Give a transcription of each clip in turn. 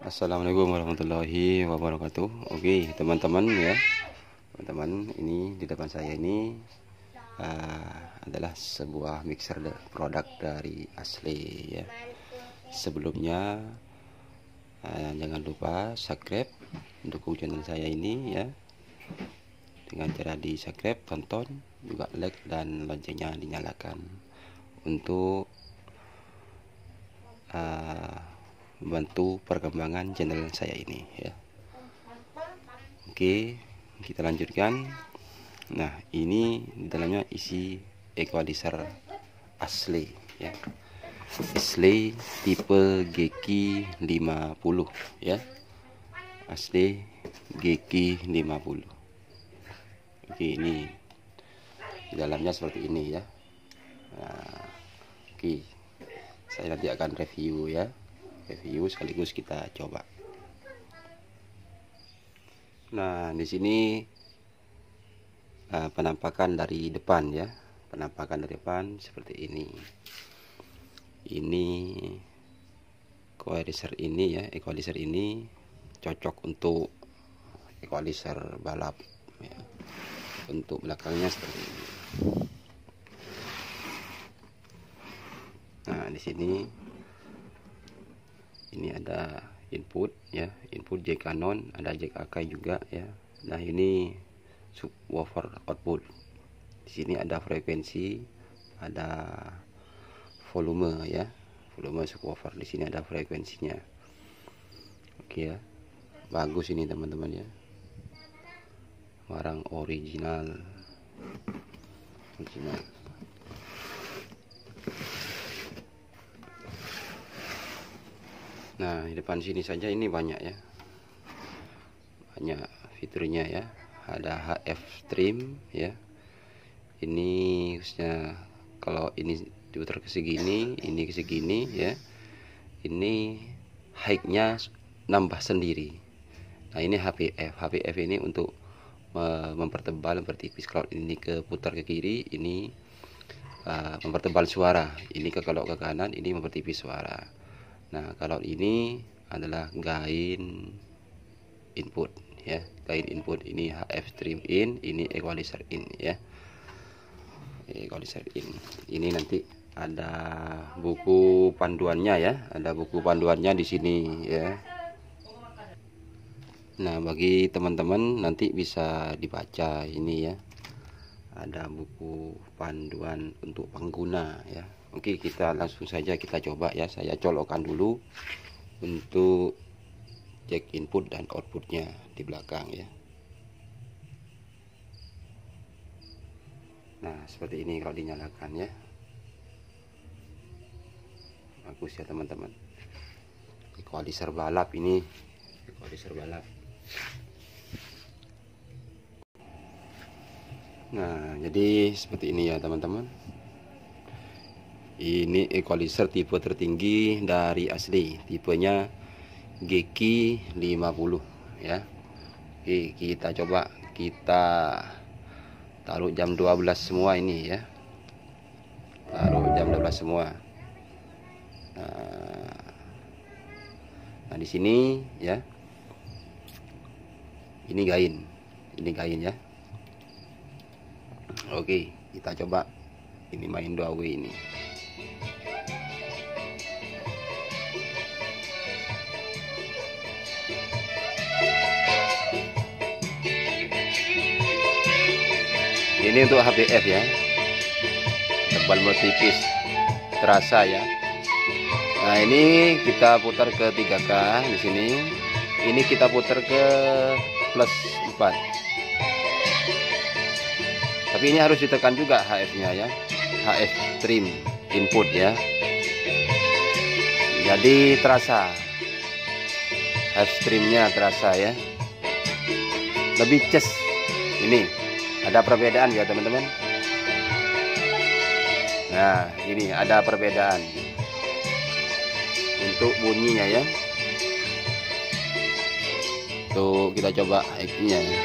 Assalamualaikum warahmatullahi wabarakatuh. Oke teman-teman ya, teman-teman, ini di depan saya ini adalah sebuah mixer produk dari Ashley ya. Sebelumnya jangan lupa subscribe, dukung channel saya ini ya, dengan cara di subscribe, tonton, juga like dan loncengnya dinyalakan untuk membantu perkembangan channel saya ini ya. Oke, kita lanjutkan. Nah, ini di dalamnya isi equalizer Ashley ya. Ashley tipe GQ50 ya. Ashley GQ50. Oke, ini di dalamnya seperti ini ya. Nah, oke. Saya nanti akan review ya. Review sekaligus kita coba. Nah, di sini penampakan dari depan ya. Penampakan dari depan seperti ini. Ini equalizer ini ya, equalizer ini cocok untuk equalizer balap ya. Untuk belakangnya seperti ini. Nah, di sini ini ada input ya, input jack non, ada jack AK juga ya. Nah, ini subwoofer output. Di sini ada frekuensi, ada volume ya. Volume subwoofer di sini ada frekuensinya. Oke ya. Bagus ini teman-teman ya. Barang original. Nah, di depan sini saja ini banyak ya, banyak fiturnya ya. Ada HF trim ya, ini khususnya kalau ini diputar ke segini, ini ke segini ya, ini high-nya nambah sendiri. Nah, ini HPF ini untuk mempertebal, mempertipis. Kalau ini ke putar ke kiri, ini mempertebal suara. Ini ke kalau ke kanan, ini mempertipis suara. Nah, kalau ini adalah gain input ya, gain input. Ini HF trim in, ini equalizer in ya, equalizer in. Ini nanti ada buku panduannya ya, ada buku panduannya di sini ya. Nah, bagi teman-teman nanti bisa dibaca ini ya, ada buku panduan untuk pengguna ya. Oke, kita langsung saja kita coba ya. Saya colokkan dulu untuk jack input dan outputnya di belakang ya. Nah, seperti ini kalau dinyalakan ya. Bagus ya teman-teman. Equalizer balap ini, equalizer balap. Nah, jadi seperti ini ya teman-teman. Ini equalizer tipe tertinggi dari Ashley, tipenya GQ50 ya. Oke, kita coba, kita taruh jam 12 semua ini ya. Taruh jam 12 semua. Nah, di sini ya. Ini gain. Ini gain ya. Oke, kita coba ini main 2W ini. Ini untuk HPF ya, tebal tipis terasa ya. Nah, ini kita putar ke 3K di sini. Ini kita putar ke +4. Tapi ini harus ditekan juga HF-nya ya, HF trim input ya. Jadi terasa HF trim-nya terasa ya. Lebih ces ini. Ada perbedaan ya teman-teman. Nah, ini ada perbedaan untuk bunyinya ya. Tuh, kita coba high-nya ya.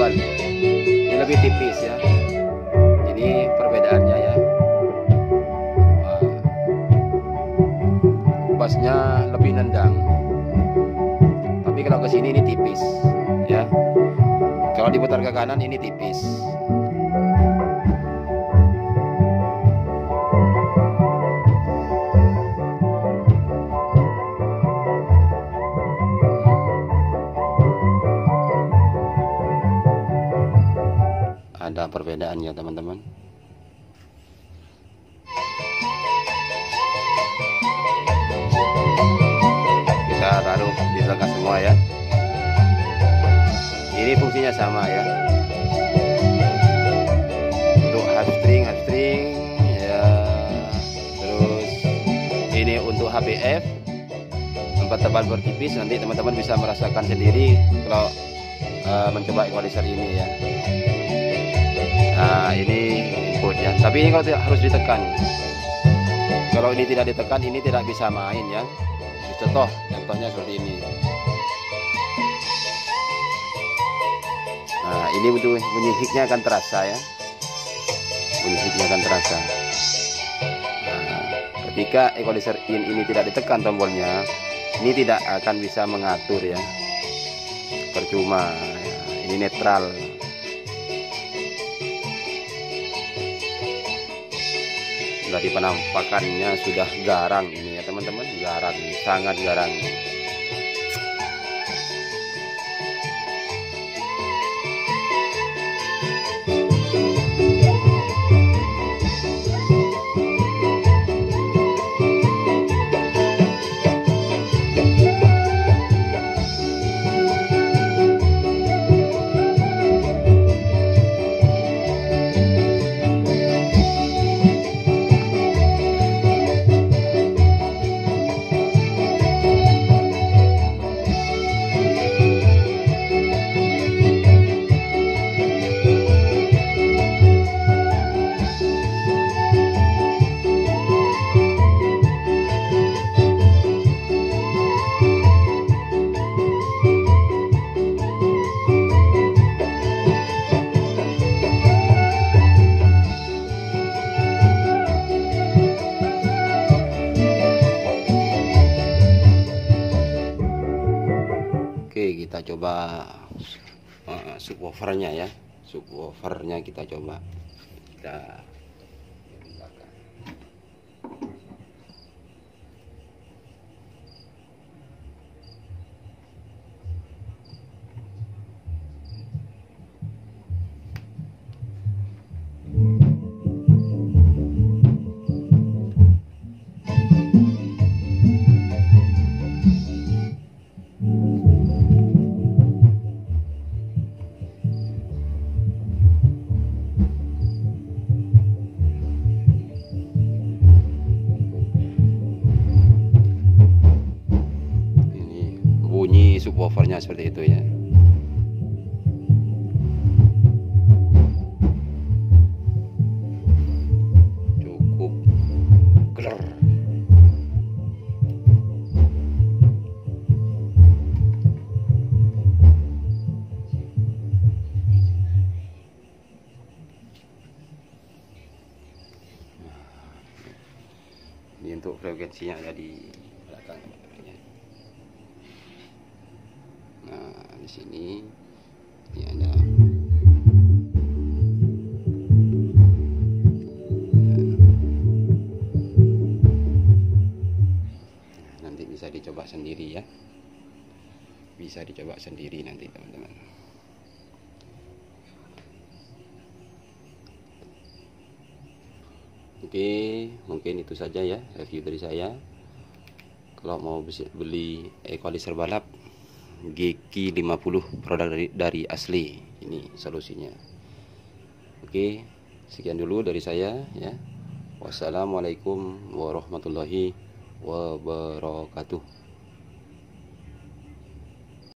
tebal, ini lebih tipis ya. Ini perbedaannya ya. Bassnya lebih nendang, tapi kalau ke sini ini tipis ya. Kalau diputar ke kanan ini tipis. Ada perbedaannya teman-teman. Kita taruh di belakang semua ya. Ini fungsinya sama ya. Untuk hub string ya. Terus ini untuk HBF, tempat tebal bertipis. Nanti teman-teman bisa merasakan sendiri kalau mencoba equalizer ini ya. Nah, ini inputnya, tapi ini kalau tidak harus ditekan. Kalau ini tidak ditekan, ini tidak bisa main ya. Contohnya seperti ini. Nah, ini bunyi hiknya akan terasa ya. Bunyi hiknya akan terasa. Nah, ketika equalizer in ini tidak ditekan tombolnya, ini tidak akan bisa mengatur ya. Percuma. Ini netral. Dari penampakannya sudah garang ini ya teman-teman, garang, sangat garang. Kita coba subwoofernya ya, subwoofernya kita coba. Kita subwoofernya seperti itu ya. Cukup gelar. Ini untuk frekuensinya ada di belakang ya. Nah, di sini ini ada nah, nanti bisa dicoba sendiri ya, bisa dicoba sendiri nanti teman-teman. Oke, mungkin itu saja ya review dari saya. Kalau mau beli equalizer balap GQ50 produk dari Ashley, ini solusinya. Oke, sekian dulu dari saya ya. Wassalamualaikum warahmatullahi wabarakatuh.